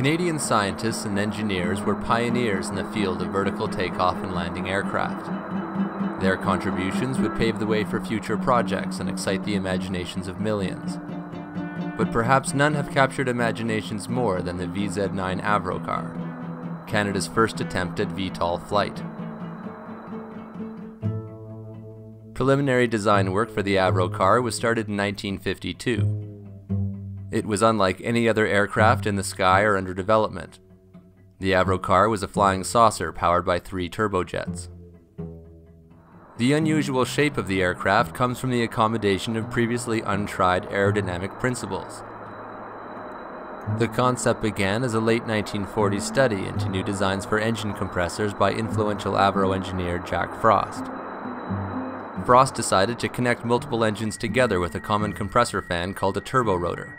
Canadian scientists and engineers were pioneers in the field of vertical takeoff and landing aircraft. Their contributions would pave the way for future projects and excite the imaginations of millions. But perhaps none have captured imaginations more than the VZ9 Avrocar, Canada's first attempt at VTOL flight. Preliminary design work for the Avrocar was started in 1952. It was unlike any other aircraft in the sky or under development. The Avrocar was a flying saucer powered by 3 turbojets. The unusual shape of the aircraft comes from the accommodation of previously untried aerodynamic principles. The concept began as a late 1940s study into new designs for engine compressors by influential Avro engineer Jack Frost. Frost decided to connect multiple engines together with a common compressor fan called a turborotor.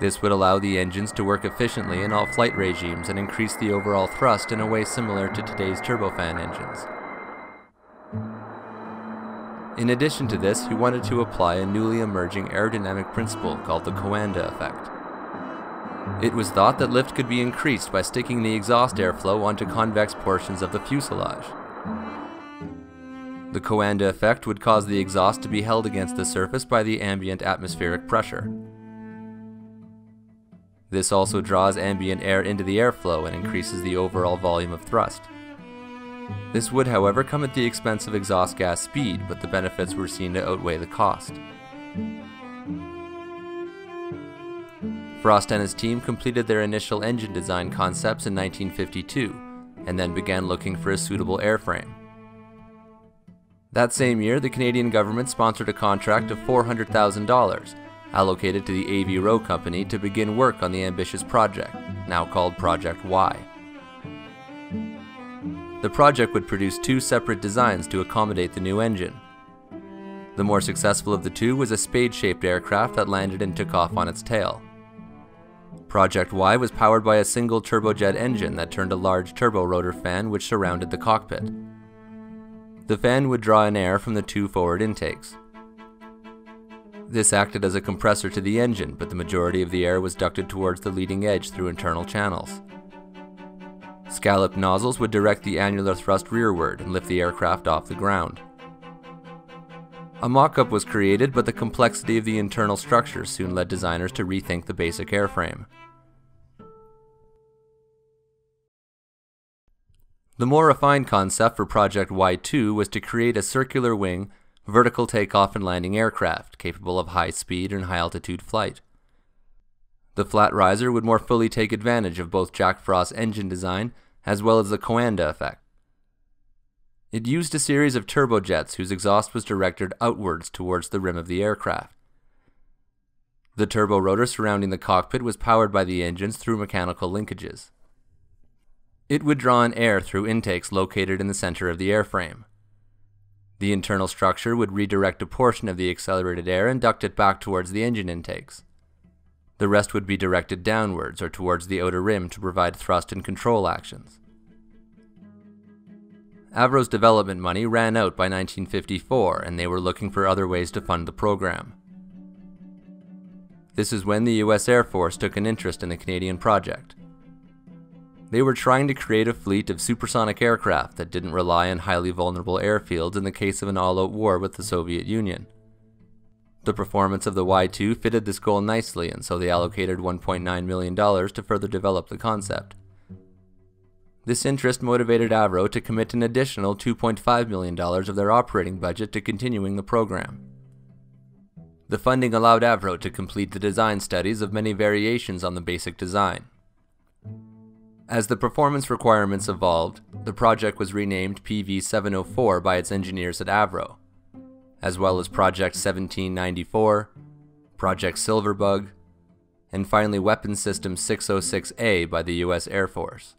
This would allow the engines to work efficiently in all flight regimes and increase the overall thrust in a way similar to today's turbofan engines. In addition to this, he wanted to apply a newly emerging aerodynamic principle called the Coanda effect. It was thought that lift could be increased by sticking the exhaust airflow onto convex portions of the fuselage. The Coanda effect would cause the exhaust to be held against the surface by the ambient atmospheric pressure. This also draws ambient air into the airflow and increases the overall volume of thrust. This would, however, come at the expense of exhaust gas speed, but the benefits were seen to outweigh the cost. Frost and his team completed their initial engine design concepts in 1952, and then began looking for a suitable airframe. That same year, the Canadian government sponsored a contract of $400,000, allocated to the AV Row Company to begin work on the ambitious project, now called Project Y. The project would produce 2 separate designs to accommodate the new engine. The more successful of the two was a spade-shaped aircraft that landed and took off on its tail. Project Y was powered by a single turbojet engine that turned a large turborotor fan which surrounded the cockpit. The fan would draw in air from the 2 forward intakes. This acted as a compressor to the engine, but the majority of the air was ducted towards the leading edge through internal channels. Scalloped nozzles would direct the annular thrust rearward and lift the aircraft off the ground. A mock-up was created, but the complexity of the internal structure soon led designers to rethink the basic airframe. The more refined concept for Project Y2 was to create a circular wing, vertical takeoff and landing aircraft capable of high speed and high altitude flight. The flat riser would more fully take advantage of both Jack Frost's engine design as well as the Coanda effect. It used a series of turbojets whose exhaust was directed outwards towards the rim of the aircraft. The turborotor surrounding the cockpit was powered by the engines through mechanical linkages. It would draw in air through intakes located in the center of the airframe. The internal structure would redirect a portion of the accelerated air and duct it back towards the engine intakes. The rest would be directed downwards or towards the outer rim to provide thrust and control actions. Avro's development money ran out by 1954, and they were looking for other ways to fund the program. This is when the US Air Force took an interest in the Canadian project. They were trying to create a fleet of supersonic aircraft that didn't rely on highly vulnerable airfields in the case of an all-out war with the Soviet Union. The performance of the Y2 fitted this goal nicely, and so they allocated $1.9 million to further develop the concept. This interest motivated Avro to commit an additional $2.5 million of their operating budget to continuing the program. The funding allowed Avro to complete the design studies of many variations on the basic design. As the performance requirements evolved, the project was renamed PV-704 by its engineers at Avro, as well as Project 1794, Project Silverbug, and finally Weapon System 606A by the US Air Force.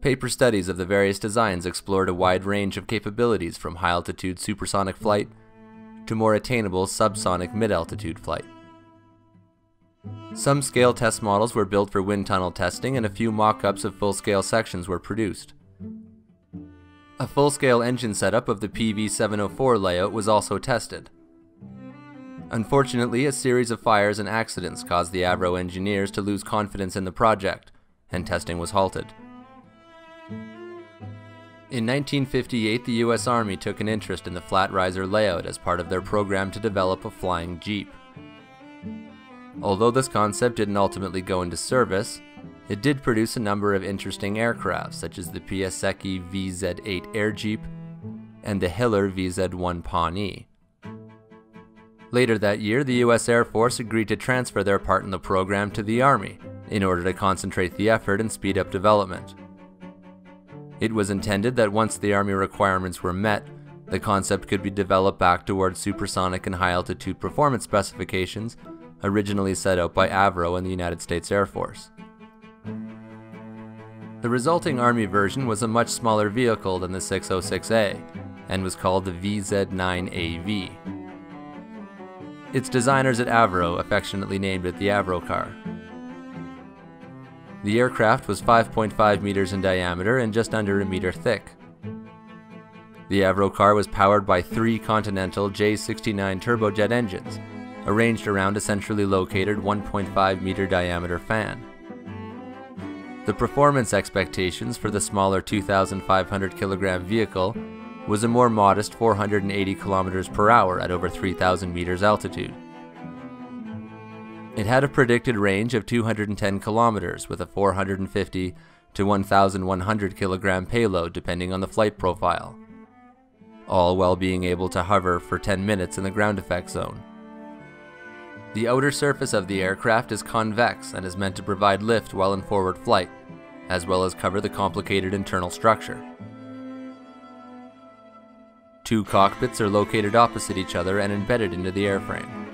Paper studies of the various designs explored a wide range of capabilities from high-altitude supersonic flight to more attainable subsonic mid-altitude flight. Some scale test models were built for wind tunnel testing, and a few mock-ups of full-scale sections were produced. A full-scale engine setup of the PV-704 layout was also tested. Unfortunately, a series of fires and accidents caused the Avro engineers to lose confidence in the project, and testing was halted. In 1958, the US Army took an interest in the flat riser layout as part of their program to develop a flying jeep. Although this concept didn't ultimately go into service, it did produce a number of interesting aircraft, such as the Piasecki VZ-8 Air Jeep and the Hiller VZ-1 Pawnee. Later that year, the US Air Force agreed to transfer their part in the program to the Army in order to concentrate the effort and speed up development. It was intended that once the Army requirements were met, the concept could be developed back towards supersonic and high-altitude performance specifications originally set out by Avro and the United States Air Force. The resulting Army version was a much smaller vehicle than the 606A and was called the VZ9AV. Its designers at Avro affectionately named it the Avro car. The aircraft was 5.5 meters in diameter and just under a meter thick. The Avro car was powered by 3 Continental J69 turbojet engines, arranged around a centrally located 1.5 meter diameter fan. The performance expectations for the smaller 2,500 kilogram vehicle was a more modest 480 kilometers per hour at over 3,000 meters altitude. It had a predicted range of 210 kilometers with a 450 to 1,100 kilogram payload depending on the flight profile, all while being able to hover for 10 minutes in the ground effect zone. The outer surface of the aircraft is convex and is meant to provide lift while in forward flight, as well as cover the complicated internal structure. 2 cockpits are located opposite each other and embedded into the airframe.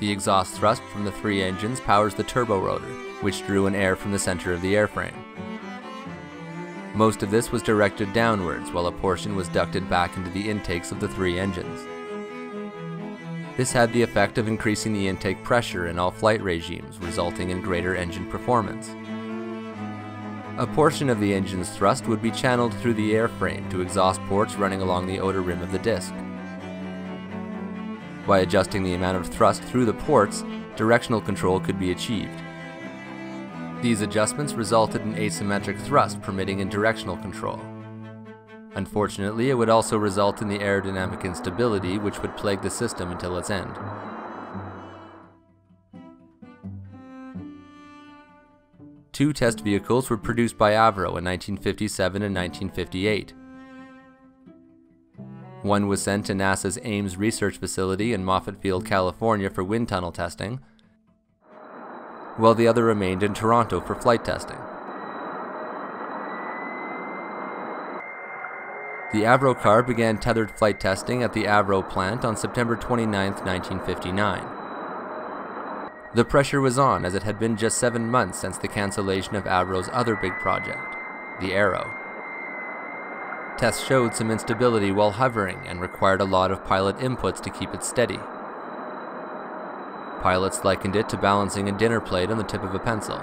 The exhaust thrust from the 3 engines powers the turborotor, which drew in air from the center of the airframe. Most of this was directed downwards, while a portion was ducted back into the intakes of the 3 engines. This had the effect of increasing the intake pressure in all flight regimes, resulting in greater engine performance. A portion of the engine's thrust would be channeled through the airframe to exhaust ports running along the outer rim of the disc. By adjusting the amount of thrust through the ports, directional control could be achieved. These adjustments resulted in asymmetric thrust permitting in directional control. Unfortunately, it would also result in the aerodynamic instability which would plague the system until its end. Two test vehicles were produced by Avro in 1957 and 1958. One was sent to NASA's Ames Research Facility in Moffett Field, California for wind tunnel testing, while the other remained in Toronto for flight testing. The Avro car began tethered flight testing at the Avro plant on September 29, 1959. The pressure was on, as it had been just 7 months since the cancellation of Avro's other big project, the Arrow. Tests showed some instability while hovering and required a lot of pilot inputs to keep it steady. Pilots likened it to balancing a dinner plate on the tip of a pencil.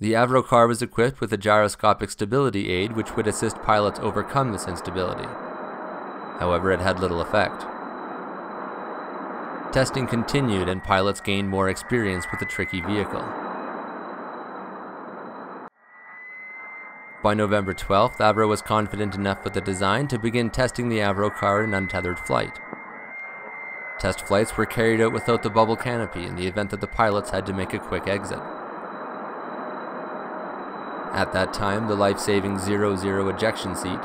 The Avro car was equipped with a gyroscopic stability aid which would assist pilots overcome this instability. However, it had little effect. Testing continued and pilots gained more experience with the tricky vehicle. By November 12th, Avro was confident enough with the design to begin testing the Avro car in untethered flight. Test flights were carried out without the bubble canopy in the event that the pilots had to make a quick exit. At that time, the life-saving 0-0 ejection seat,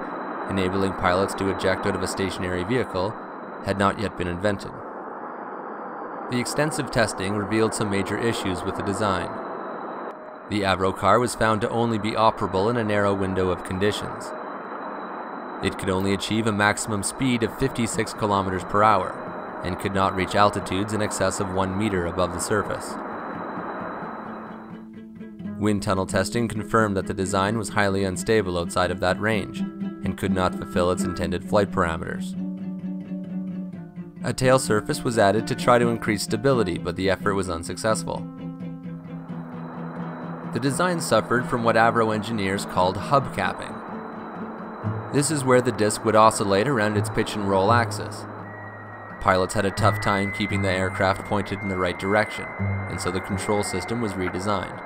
enabling pilots to eject out of a stationary vehicle, had not yet been invented. The extensive testing revealed some major issues with the design. The Avro car was found to only be operable in a narrow window of conditions. It could only achieve a maximum speed of 56 kilometers per hour and could not reach altitudes in excess of 1 meter above the surface. Wind tunnel testing confirmed that the design was highly unstable outside of that range and could not fulfill its intended flight parameters. A tail surface was added to try to increase stability, but the effort was unsuccessful. The design suffered from what Avro engineers called hub capping. This is where the disc would oscillate around its pitch and roll axis. pilots had a tough time keeping the aircraft pointed in the right direction, and so the control system was redesigned.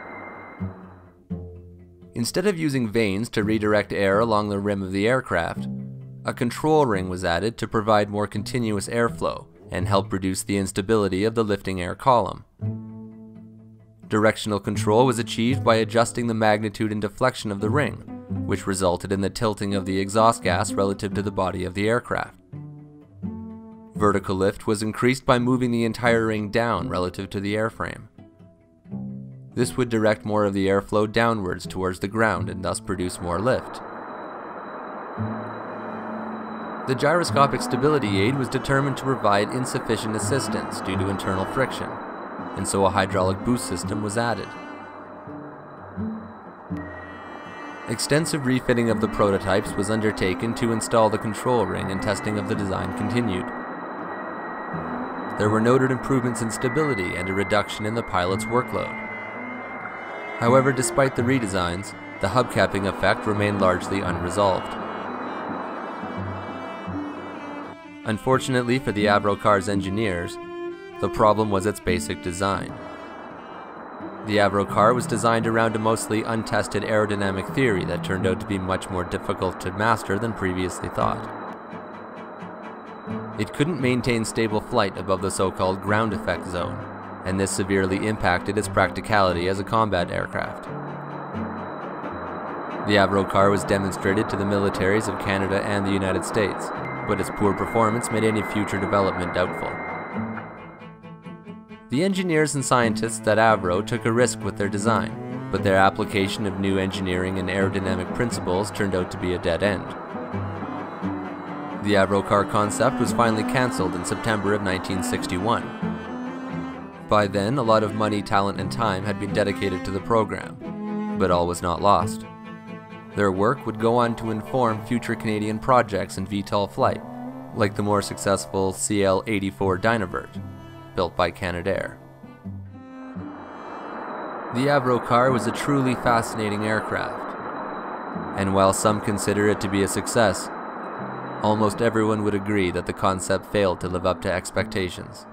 Instead of using vanes to redirect air along the rim of the aircraft, a control ring was added to provide more continuous airflow and help reduce the instability of the lifting air column. Directional control was achieved by adjusting the magnitude and deflection of the ring, which resulted in the tilting of the exhaust gas relative to the body of the aircraft. Vertical lift was increased by moving the entire ring down relative to the airframe. This would direct more of the airflow downwards towards the ground and thus produce more lift. The gyroscopic stability aid was determined to provide insufficient assistance due to internal friction, and so a hydraulic boost system was added. Extensive refitting of the prototypes was undertaken to install the control ring, and testing of the design continued. There were noted improvements in stability and a reduction in the pilot's workload. However, despite the redesigns, the hubcapping effect remained largely unresolved. Unfortunately for the Avro car's engineers, the problem was its basic design. The Avro car was designed around a mostly untested aerodynamic theory that turned out to be much more difficult to master than previously thought. It couldn't maintain stable flight above the so-called ground effect zone, and this severely impacted its practicality as a combat aircraft. The Avro car was demonstrated to the militaries of Canada and the United States, but its poor performance made any future development doubtful. The engineers and scientists at Avro took a risk with their design, but their application of new engineering and aerodynamic principles turned out to be a dead end. The Avro car concept was finally cancelled in September of 1961. By then, a lot of money, talent, and time had been dedicated to the program, but all was not lost. Their work would go on to inform future Canadian projects in VTOL flight, like the more successful CL-84 Dynavert, built by Canadair. The Avro car was a truly fascinating aircraft, and while some consider it to be a success, almost everyone would agree that the concept failed to live up to expectations.